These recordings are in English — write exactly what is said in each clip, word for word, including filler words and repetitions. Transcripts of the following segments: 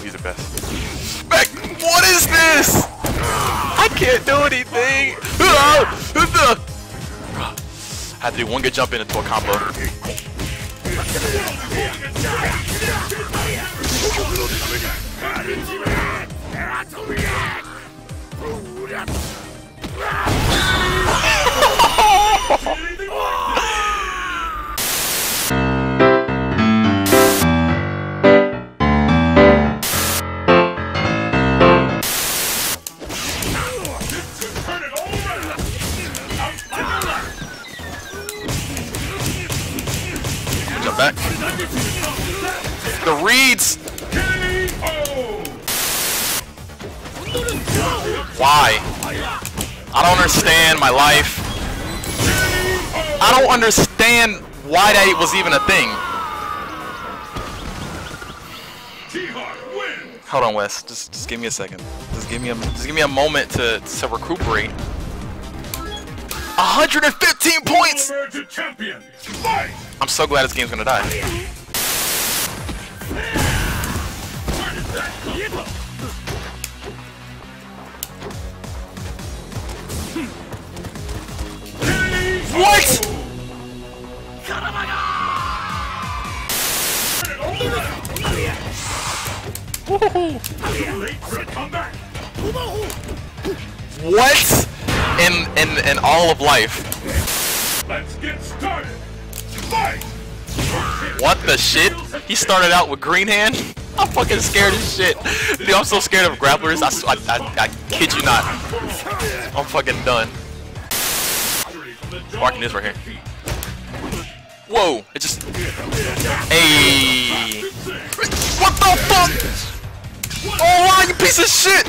Oh, he's the best. Mac, what is this? I can't do anything. I had to do one good jump in into a combo. Back. The reads! Why? I don't understand my life. I don't understand why that was even a thing. Hold on, Wes. Just, just give me a second. Just give me a, just give me a moment to, to recuperate. one hundred fifteen points! I'm so glad this game's gonna die. What?! What?! In, in, in all of life. Let's get started. Fight. What the shit? He started out with green hand? I'm fucking scared as shit. Dude, I'm so scared of grapplers. I, I, I, I kid you not. I'm fucking done. Marking this right here. Whoa, it just... Hey. What the fuck? Oh, wow, you piece of shit.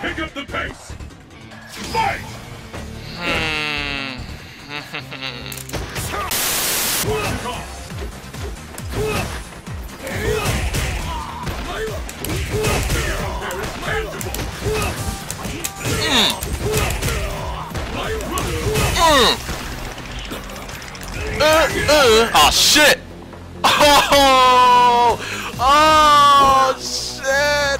Pick up the pace. Fight. Mm. Uh, uh. Oh shit. Oh. Oh shit.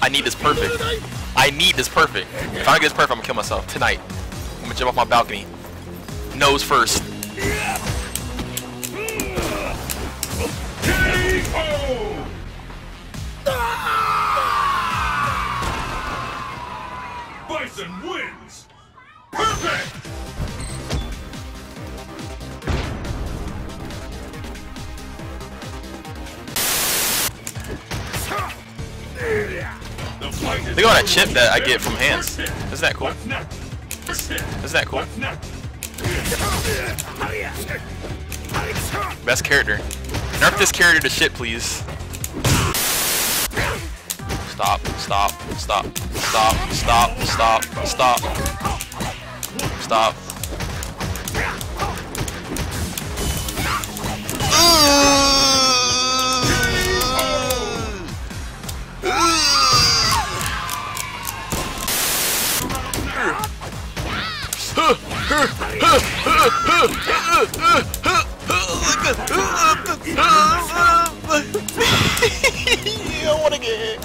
I need this perfect. I need this perfect. If I don't get this perfect, I'm gonna kill myself tonight. I'm gonna jump off my balcony. Nose first. Bison wins. Perfect. Look at that chip that I get from hands. Isn't that cool? Isn't that cool? Best character. Nerf this character to shit, please. Stop, stop, stop, stop, stop, stop, stop, stop. I wanna get hit.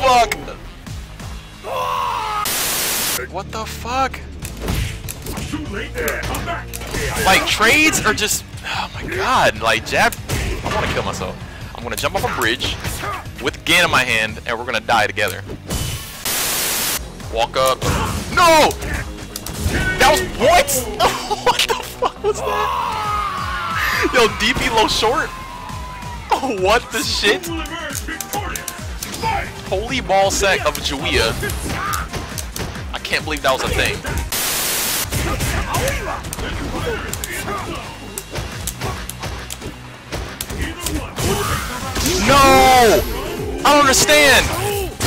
Fuck. What the fuck? Like trades are just, oh my god, like jab. I wanna kill myself. I'm gonna jump off a bridge with Gan in my hand and we're gonna die together. Walk up. No! That was what? What the fuck was that? Yo, D P low short? Oh, what the shit? Holy ball sack of Juia. I can't believe that was a thing. No! I don't understand! I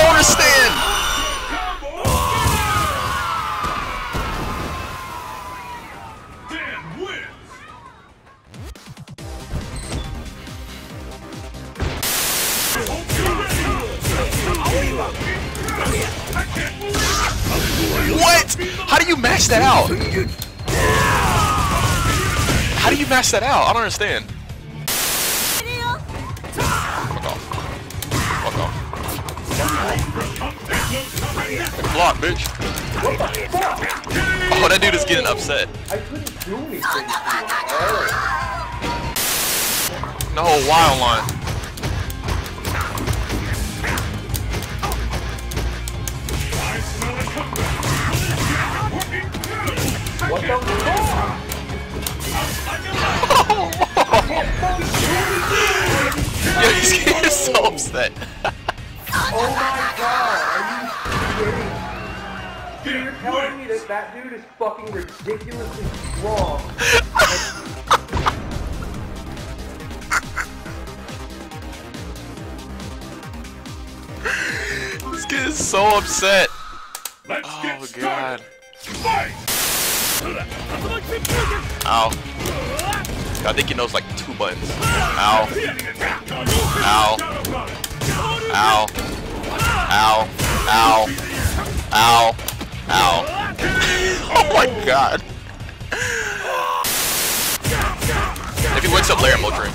don't understand! What? How do you max that out? How do you max that out? I don't understand. Fuck off. Fuck off. Block, bitch. Oh, that dude is getting upset. I couldn't do anything. No wild line. What the fuck? Yo, he's getting so upset. Oh my god, are you kidding? You're telling me that that dude is fucking ridiculously strong. This kid is so upset. Let's oh get god. Fight! Ow. God, I think he knows like two buttons. Ow. Ow. Ow. Ow. Ow. Ow. Ow. Oh my god. If he wakes up later, we'll drink.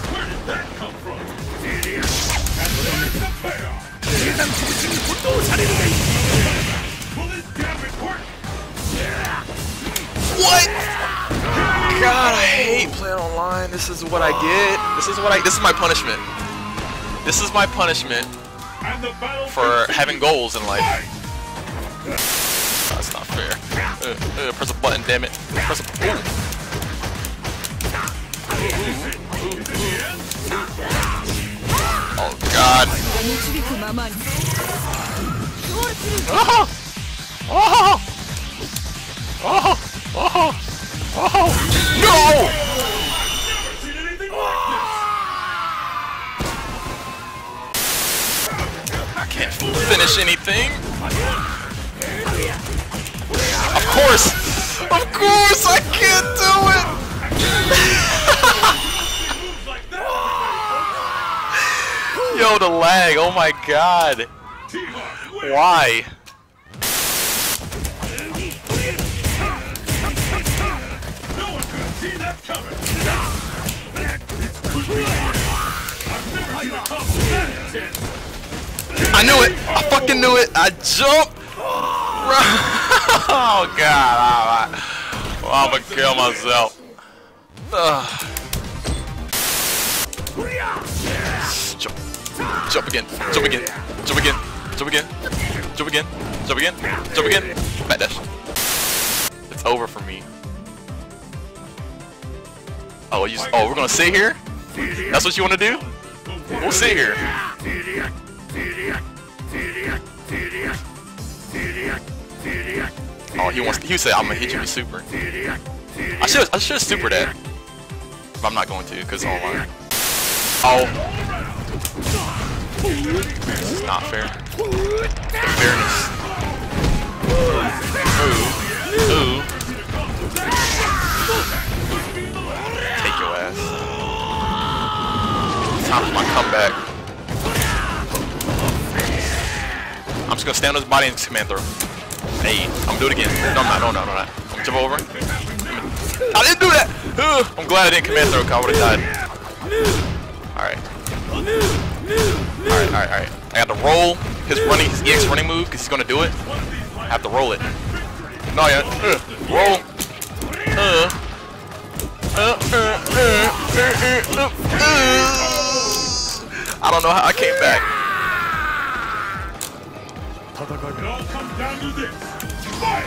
What? God, I hate playing online. This is what I get. This is what I. This is my punishment. This is my punishment for having goals in life. Oh, that's not fair. Uh, uh, press a button, damn it. Press a button. Oh God. Oh! Oh! Oh! Oh! Oh! No! I can't finish anything. Of course! Of course I can't do it! Yo, the lag, oh my god. Why? I knew it! I fucking knew it! I jumped! Oh god! Right. Well, I'm gonna kill myself. Ugh. Jump. Jump again. Jump again. Jump again. Jump again. Jump again. Jump again. Jump again. Back dash. It's over for me. Oh, you, oh, we're gonna sit here? That's what you wanna do? We'll sit here. Oh, he wants. He said, "I'm gonna hit you with super." I should. I should super that, but I'm not going to because online. Oh, this is not fair. The fairness. Ooh. Ooh. My comeback. I'm just gonna stand on his body and command throw. Hey, I'm gonna do it again. No, I'm not. No, no, no, no. Jump over. I didn't do that. Ugh. I'm glad I didn't command throw. I would have died. All right. All right. All right. All right. I got to roll his running, his E X running move, because he's gonna do it. I have to roll it. No, yeah. Ugh. Roll. Uh. Uh. Uh. Uh. Uh. Uh. Uh. I don't know how I came back. It all comes down to this. Fight!